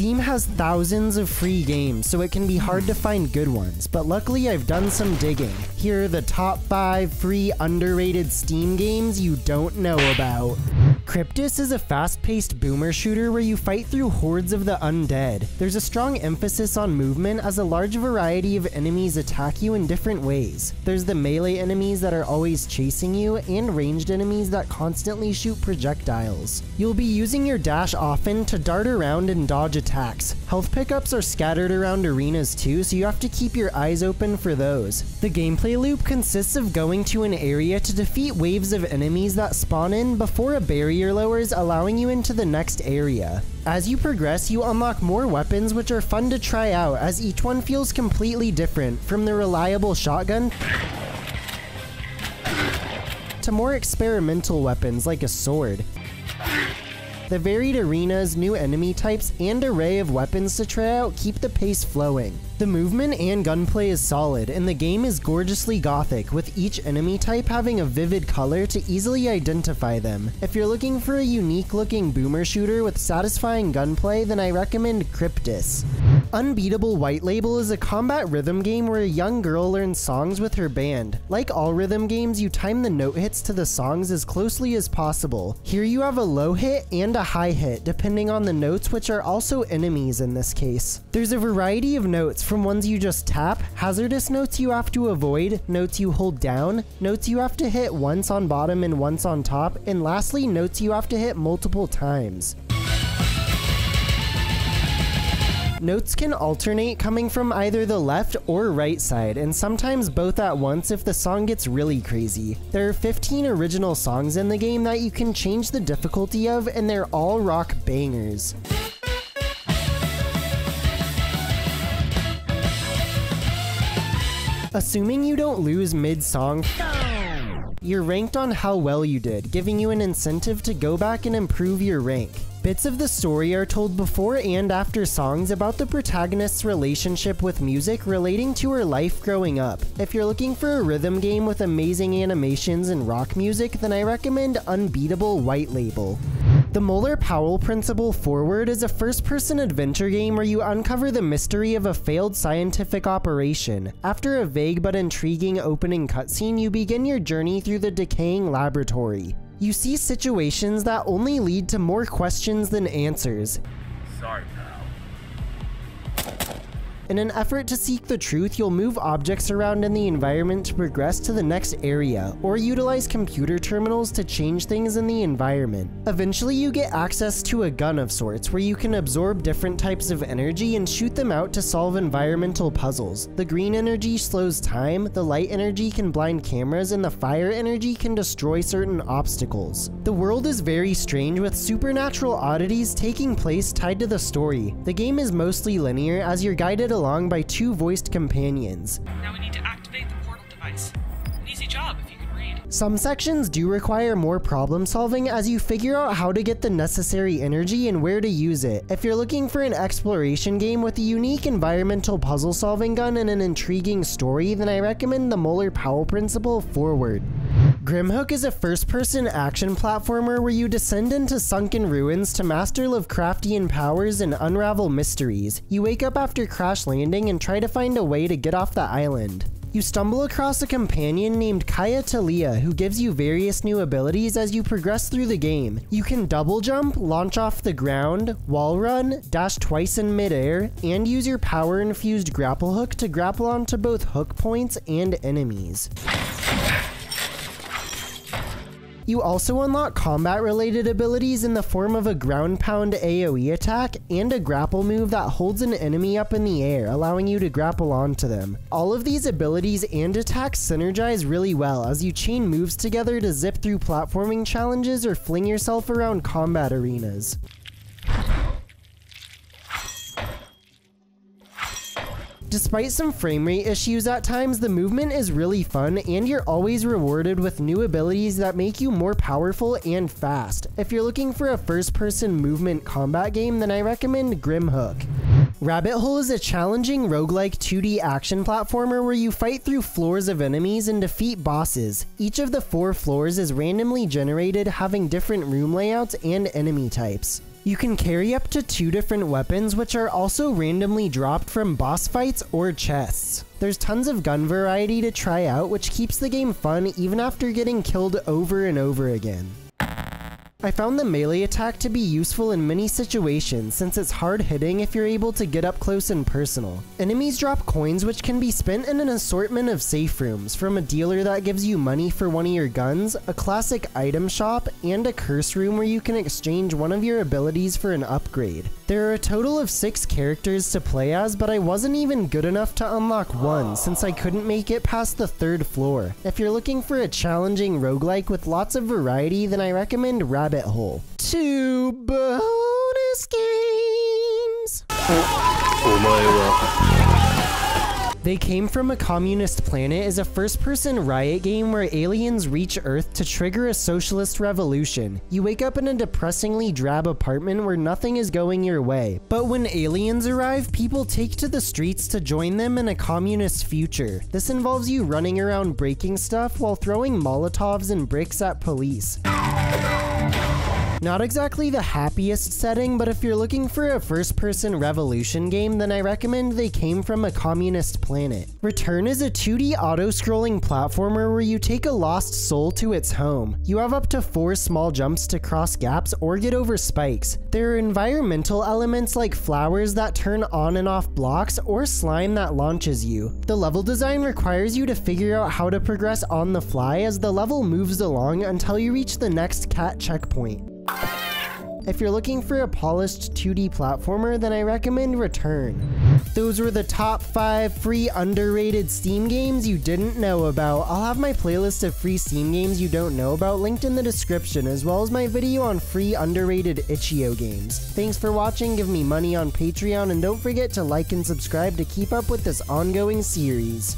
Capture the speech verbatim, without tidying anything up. Steam has thousands of free games, so it can be hard to find good ones, but luckily I've done some digging. Here are the top five free underrated Steam games you don't know about. Cryptis is a fast-paced boomer shooter where you fight through hordes of the undead. There's a strong emphasis on movement as a large variety of enemies attack you in different ways. There's the melee enemies that are always chasing you, and ranged enemies that constantly shoot projectiles. You'll be using your dash often to dart around and dodge attacks. Health pickups are scattered around arenas too, so you have to keep your eyes open for those. The gameplay loop consists of going to an area to defeat waves of enemies that spawn in before a barrier lowers, allowing you into the next area. As you progress, you unlock more weapons which are fun to try out, as each one feels completely different, from the reliable shotgun to more experimental weapons like a sword. The varied arenas, new enemy types, and array of weapons to try out keep the pace flowing. The movement and gunplay is solid, and the game is gorgeously gothic, with each enemy type having a vivid color to easily identify them. If you're looking for a unique-looking boomer shooter with satisfying gunplay, then I recommend Cryptis. Unbeatable White Label is a combat rhythm game where a young girl learns songs with her band. Like all rhythm games, you time the note hits to the songs as closely as possible. Here you have a low hit and a high hit, depending on the notes, which are also enemies in this case. There's a variety of notes, from ones you just tap, hazardous notes you have to avoid, notes you hold down, notes you have to hit once on bottom and once on top, and lastly, notes you have to hit multiple times. Notes can alternate, coming from either the left or right side, and sometimes both at once if the song gets really crazy. There are fifteen original songs in the game that you can change the difficulty of, and they're all rock bangers. Assuming you don't lose mid-song, you're ranked on how well you did, giving you an incentive to go back and improve your rank. Bits of the story are told before and after songs about the protagonist's relationship with music, relating to her life growing up. If you're looking for a rhythm game with amazing animations and rock music, then I recommend Unbeatable White Label. The Muller-Powell Principle Forward is a first-person adventure game where you uncover the mystery of a failed scientific operation. After a vague but intriguing opening cutscene, you begin your journey through the decaying laboratory. You see situations that only lead to more questions than answers. Sorry, pal. In an effort to seek the truth, you'll move objects around in the environment to progress to the next area, or utilize computer terminals to change things in the environment. Eventually, you get access to a gun of sorts, where you can absorb different types of energy and shoot them out to solve environmental puzzles. The green energy slows time, the light energy can blind cameras, and the fire energy can destroy certain obstacles. The world is very strange, with supernatural oddities taking place tied to the story. The game is mostly linear, as you're guided along by two voiced companions. Now we need to activate the portal device. An easy job if you can read. Some sections do require more problem solving, as you figure out how to get the necessary energy and where to use it. If you're looking for an exploration game with a unique environmental puzzle solving gun and an intriguing story, then I recommend the Muller-Powell Principle Forward. Grimhook is a first-person action platformer where you descend into sunken ruins to master Lovecraftian powers and unravel mysteries. You wake up after crash landing and try to find a way to get off the island. You stumble across a companion named Kaya Talia, who gives you various new abilities as you progress through the game. You can double jump, launch off the ground, wall run, dash twice in midair, and use your power-infused grapple hook to grapple onto both hook points and enemies. You also unlock combat-related abilities in the form of a ground pound AoE attack and a grapple move that holds an enemy up in the air, allowing you to grapple onto them. All of these abilities and attacks synergize really well as you chain moves together to zip through platforming challenges or fling yourself around combat arenas. Despite some framerate issues at times, the movement is really fun, and you're always rewarded with new abilities that make you more powerful and fast. If you're looking for a first-person movement combat game, then I recommend Grimhook. Rabbit Hole is a challenging roguelike two D action platformer where you fight through floors of enemies and defeat bosses. Each of the four floors is randomly generated, having different room layouts and enemy types. You can carry up to two different weapons, which are also randomly dropped from boss fights or chests. There's tons of gun variety to try out, which keeps the game fun even after getting killed over and over again. I found the melee attack to be useful in many situations, since it's hard hitting if you're able to get up close and personal. Enemies drop coins which can be spent in an assortment of safe rooms, from a dealer that gives you money for one of your guns, a classic item shop, and a curse room where you can exchange one of your abilities for an upgrade. There are a total of six characters to play as, but I wasn't even good enough to unlock one, since I couldn't make it past the third floor. If you're looking for a challenging roguelike with lots of variety, then I recommend Rabbit Rabbit Hole. Two bonus games! Oh. They Came From a Communist Planet is a first-person riot game where aliens reach Earth to trigger a socialist revolution. You wake up in a depressingly drab apartment where nothing is going your way. But when aliens arrive, people take to the streets to join them in a communist future. This involves you running around breaking stuff while throwing Molotovs and bricks at police. Not exactly the happiest setting, but if you're looking for a first-person revolution game, then I recommend They Came From a Communist Planet. Return is a two D auto-scrolling platformer where you take a lost soul to its home. You have up to four small jumps to cross gaps or get over spikes. There are environmental elements like flowers that turn on and off blocks or slime that launches you. The level design requires you to figure out how to progress on the fly as the level moves along until you reach the next cat checkpoint. If you're looking for a polished two D platformer, then I recommend Return. Those were the top five free underrated Steam games you didn't know about. I'll have my playlist of free Steam games you don't know about linked in the description, as well as my video on free underrated itch dot i o games. Thanks for watching, give me money on Patreon, and don't forget to like and subscribe to keep up with this ongoing series.